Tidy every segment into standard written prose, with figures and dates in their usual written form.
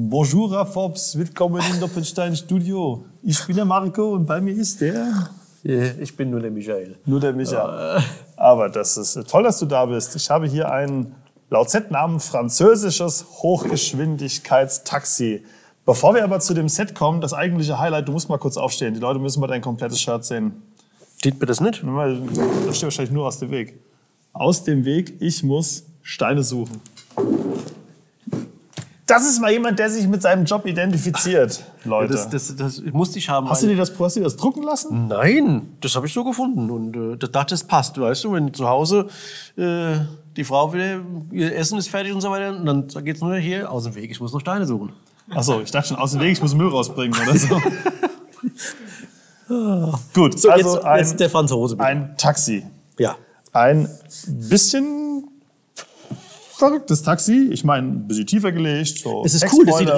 Bonjour, Fops, willkommen im Doppelstein-Studio. Ich bin der Marco und bei mir ist der... Ich bin nur der Michael. Nur der Micha. Aber das ist toll, dass du da bist. Ich habe hier ein laut Set-Namen französisches Hochgeschwindigkeitstaxi. Bevor wir aber zu dem Set kommen, das eigentliche Highlight, du musst mal kurz aufstehen. Die Leute müssen mal dein komplettes Shirt sehen. Sieht mir das nicht? Das steht wahrscheinlich nur aus dem Weg. Aus dem Weg, ich muss Steine suchen. Das ist mal jemand, der sich mit seinem Job identifiziert, Leute. Ja, das musste ich haben. Hast du dir das drucken lassen? Nein, das habe ich so gefunden. Und das passt, weißt du, wenn zu Hause die Frau wieder, ihr Essen ist fertig und so weiter, und dann geht es nur hier aus dem Weg, ich muss noch Steine suchen. Achso, ich dachte schon, aus dem Weg, ich muss Müll rausbringen oder so. Gut, so, also jetzt der Franzose, bitte. Ein Taxi. Ja. Ein bisschen verrücktes Taxi. Ich meine, ein bisschen tiefer gelegt. So es ist cool, das sieht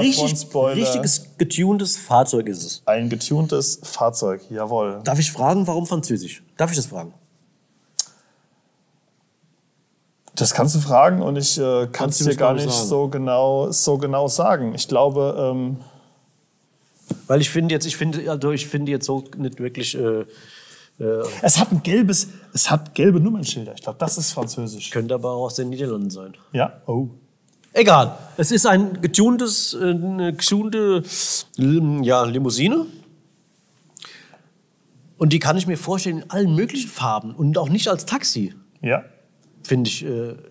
richtiges getuntes Fahrzeug ist es. Ein getuntes Fahrzeug, jawohl. Darf ich fragen, warum französisch? Darf ich das fragen? Das kannst du fragen und ich kann es dir gar nicht so genau sagen. Ich glaube... Weil ich finde jetzt so nicht wirklich... Es hat gelbe Nummernschilder. Ich glaube, das ist französisch. Könnte aber auch aus den Niederlanden sein. Ja, oh. Egal. Es ist ein getuntes, eine getunte Limousine. Und die kann ich mir vorstellen in allen möglichen Farben und auch nicht als Taxi. Ja. Finde ich.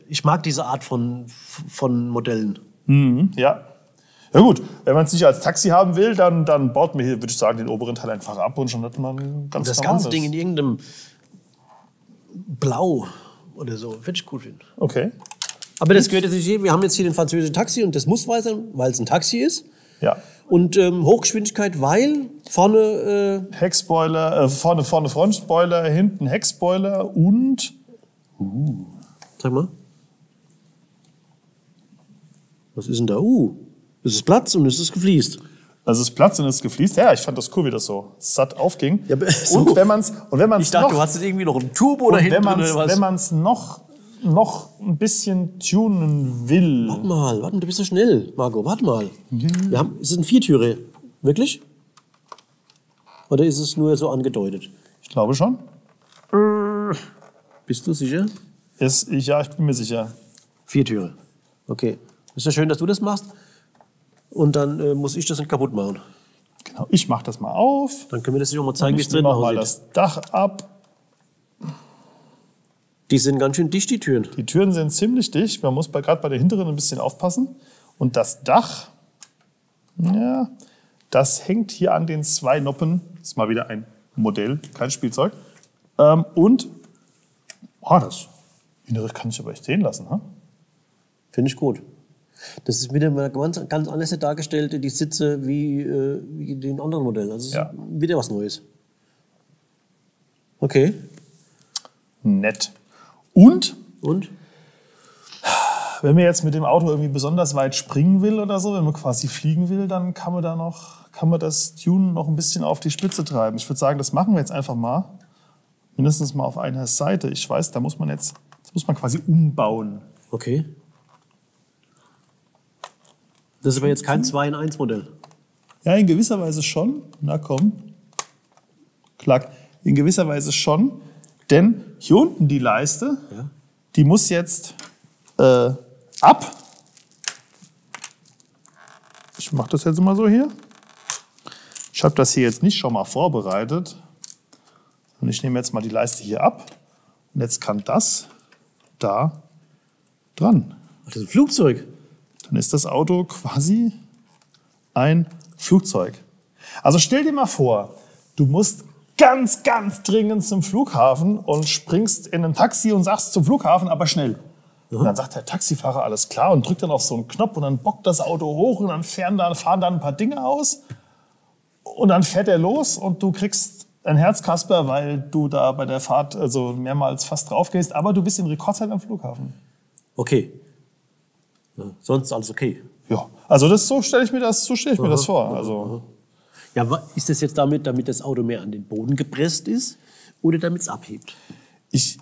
Ich mag diese Art von Modellen. Mhm, ja. Ja gut, wenn man es nicht als Taxi haben will, dann baut man hier, würde ich sagen, den oberen Teil einfach ab und schon hat man ganz normales. Das ganze Ding in irgendeinem Blau oder so, würde ich cool finden. Okay. Aber das gehört jetzt nicht hier, wir haben jetzt hier den französischen Taxi und das muss weiß sein, weil es ein Taxi ist. Ja. Und Hochgeschwindigkeit, weil vorne... Heckspoiler, vorne Frontspoiler, hinten Heckspoiler und... Sag mal. Was ist denn da? Es ist Platz und es ist gefliest. Also es ist Platz und es ist gefliest. Ja, ich fand das cool, wie das so satt aufging. Ja, so. Und wenn man es ich dachte, du hast irgendwie noch ein Turbo dahinten oder was? Wenn man es noch ein bisschen tunen will. Warte mal, du bist so schnell, Marco. Warte mal. Mhm. Es ist ein Viertürer. Wirklich? Oder ist es nur so angedeutet? Ich glaube schon. Bist du sicher? Ja, ich bin mir sicher. Viertürer. Okay. Ist ja schön, dass du das machst. Und dann muss ich das nicht kaputt machen. Genau, ich mache das mal auf. Dann können wir das auch mal zeigen, wie es drin aussieht. Mal das Dach ab. Die sind ganz schön dicht, die Türen. Die Türen sind ziemlich dicht. Man muss gerade bei der hinteren ein bisschen aufpassen. Und das Dach, ja, das hängt hier an den zwei Noppen. Das ist mal wieder ein Modell, kein Spielzeug. Das Innere kann ich aber echt sehen lassen. Huh? Finde ich gut. Das ist wieder mal ganz anders dargestellt, die Sitze wie den anderen Modellen. Also ja. Wieder was Neues. Okay. Nett. Und? Wenn man jetzt mit dem Auto irgendwie besonders weit springen will oder so, wenn man quasi fliegen will, dann kann man das Tunen noch ein bisschen auf die Spitze treiben. Ich würde sagen, das machen wir jetzt einfach mal. Mindestens mal auf einer Seite. Ich weiß, da muss man jetzt, das muss man quasi umbauen. Okay. Das ist aber jetzt kein 2-in-1-Modell. Ja, in gewisser Weise schon. Na komm. Klack. In gewisser Weise schon. Denn hier unten die Leiste, ja, die muss jetzt ab. Ich mache das jetzt mal so hier. Ich habe das hier jetzt nicht schon mal vorbereitet. Und ich nehme jetzt mal die Leiste hier ab. Und jetzt kann das da dran. Das ist ein Flugzeug. Dann ist das Auto quasi ein Flugzeug. Also stell dir mal vor, du musst ganz, ganz dringend zum Flughafen und springst in ein Taxi und sagst zum Flughafen, aber schnell. Und dann sagt der Taxifahrer, alles klar, und drückt dann auf so einen Knopf und dann bockt das Auto hoch und dann fahren dann ein paar Dinge aus und dann fährt er los und du kriegst ein Herzkasper, weil du da bei der Fahrt also mehrmals fast drauf gehst, aber du bist in Rekordzeit am Flughafen. Okay. Sonst alles okay. Ja, also das, so stelle ich mir das vor. Also. Ja, ist das jetzt damit das Auto mehr an den Boden gepresst ist oder damit es abhebt? Ich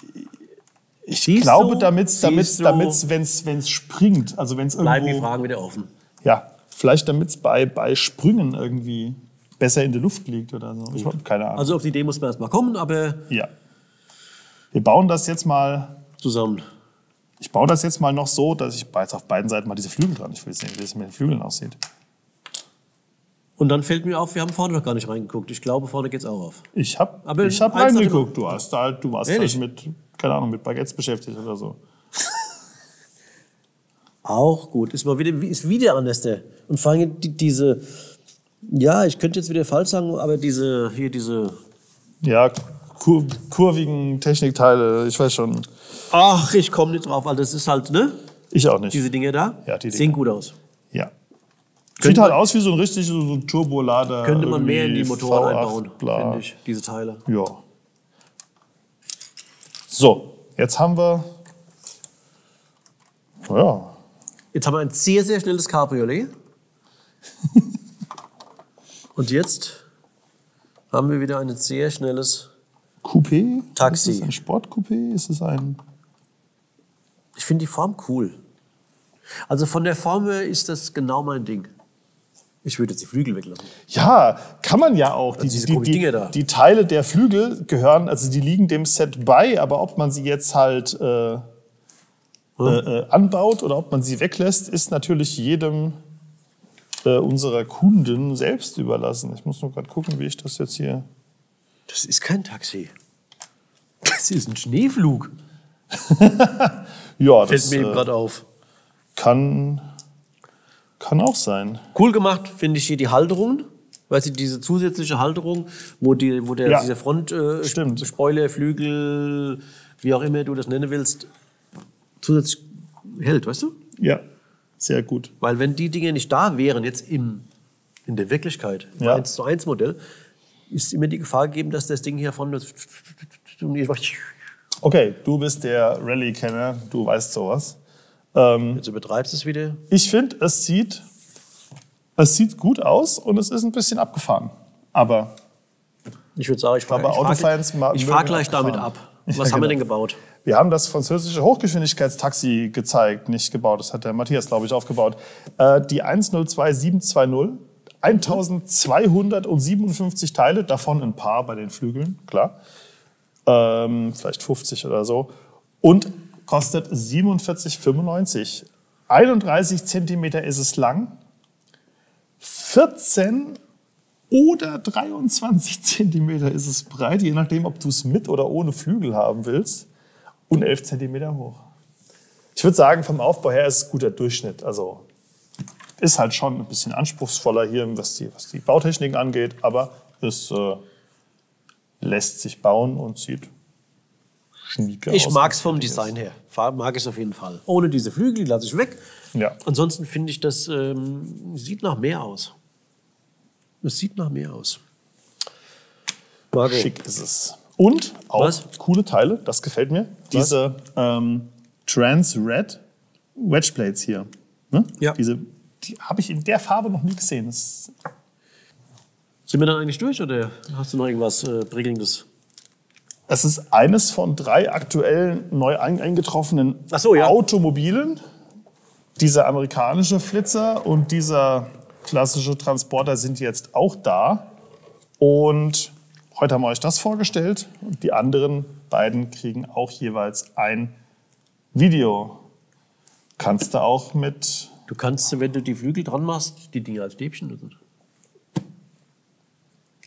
glaube, damit es, wenn es springt, also wenn es irgendwo... Bleiben die Fragen wieder offen. Ja, Vielleicht damit es bei Sprüngen irgendwie besser in der Luft liegt oder so. Ich habe keine Ahnung. Also auf die Idee muss man erstmal kommen, aber... Ja. Wir bauen das jetzt mal... Zusammen. Ich baue das jetzt mal noch so, dass ich jetzt auf beiden Seiten mal diese Flügel dran... Ich will sehen, wie es mit den Flügeln aussieht. Und dann fällt mir auf, wir haben vorne noch gar nicht reingeguckt. Ich glaube, vorne geht's auch auf. Ich hab reingeguckt. Du warst halt mit, keine Ahnung, mit Baguettes beschäftigt oder so. Auch gut. Ist wieder anders. Und vor allem diese, ja, ich könnte jetzt wieder falsch sagen, aber diese... Ja, kurvigen Technikteile, ich weiß schon. Ach, ich komme nicht drauf, Alter. Das ist halt, ne? Ich auch nicht. Diese Dinge da, ja, die sehen gut aus. Ja. Sieht halt aus wie so ein richtig so Turbolader. Könnte man mehr in die Motoren einbauen, finde ich, diese Teile. Ja. So, jetzt haben wir... Ja. Jetzt haben wir ein sehr, sehr schnelles Cabriolet. Und jetzt haben wir wieder ein sehr schnelles... Coupé? Taxi. Ist das ein Sportcoupé? Ist das ein... Ich finde die Form cool. Also von der Form her ist das genau mein Ding. Ich würde jetzt die Flügel weglassen. Ja, kann man ja auch. Also die Teile der Flügel gehören, also die liegen dem Set bei, aber ob man sie jetzt halt anbaut oder ob man sie weglässt, ist natürlich jedem unserer Kunden selbst überlassen. Ich muss nur gerade gucken, wie ich das jetzt hier... Das ist kein Taxi. Das ist ein Schneeflug. Ja, das fällt mir eben gerade auf. Kann auch sein. Cool gemacht finde ich hier die Halterungen. Weißt du, diese zusätzliche Halterung, wo diese Frontspoiler, Flügel, wie auch immer du das nennen willst, zusätzlich hält, weißt du? Ja, sehr gut. Weil wenn die Dinge nicht da wären, jetzt in der Wirklichkeit, im 1:1 Modell, ist immer die Gefahr gegeben, dass das Ding hier vorne... Okay, du bist der Rallye-Kenner, du weißt sowas. Jetzt übertreibst du es wieder. Ich finde, es sieht gut aus und es ist ein bisschen abgefahren. Aber ich würde sagen, ich fahre gleich damit ab. Was haben wir denn gebaut? Wir haben das französische Hochgeschwindigkeitstaxi gezeigt, nicht gebaut. Das hat der Matthias, glaube ich, aufgebaut. Die 102720, 1257 Teile, davon ein paar bei den Flügeln, klar. Vielleicht 50 oder so. Und kostet 47,95. 31 cm ist es lang. 14 oder 23 cm ist es breit, je nachdem, ob du es mit oder ohne Flügel haben willst. Und 11 cm hoch. Ich würde sagen, vom Aufbau her ist es guter Durchschnitt. Also ist halt schon ein bisschen anspruchsvoller hier, was die Bautechniken angeht. Aber es lässt sich bauen und sieht... Ich mag es vom Design her. Mag ich es auf jeden Fall. Ohne diese Flügel, die lasse ich weg. Ja. Ansonsten finde ich, das sieht nach mehr aus. Es sieht nach mehr aus. Marco. Schick ist es. Und auch coole Teile, das gefällt mir. Diese Trans-Red Wedge Plates hier. Ne? Ja. Die habe ich in der Farbe noch nie gesehen. Sind wir dann eigentlich durch oder hast du noch irgendwas Prickelndes? Es ist eines von 3 aktuell neu eingetroffenen Automobilen. Dieser amerikanische Flitzer und dieser klassische Transporter sind jetzt auch da. Und heute haben wir euch das vorgestellt. Und die anderen beiden kriegen auch jeweils ein Video. Kannst du auch mit... Du kannst, wenn du die Flügel dran machst, die Dinger als Stäbchen nutzen.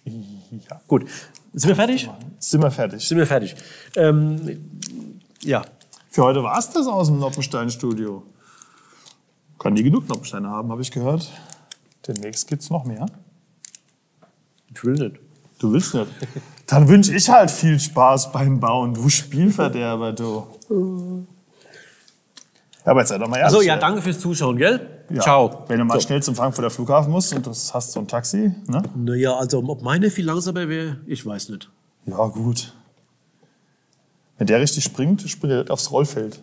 Ja. Gut. Sind wir fertig? Sind wir fertig. Ja. Für heute war es das aus dem Noppenstein-Studio. Kann nie genug Noppensteine haben, habe ich gehört. Demnächst gibt es noch mehr. Ich will nicht. Du willst nicht? Dann wünsche ich halt viel Spaß beim Bauen. Du Spielverderber, du. Aber jetzt halt doch mal ehrlich. Also ja, danke fürs Zuschauen, gell? Ja. Ciao. Wenn du mal schnell zum Frankfurter Flughafen musst und das hast so ein Taxi, ne? Naja, also ob meine viel langsamer wäre, ich weiß nicht. Ja, gut. Wenn der richtig springt, springt er aufs Rollfeld.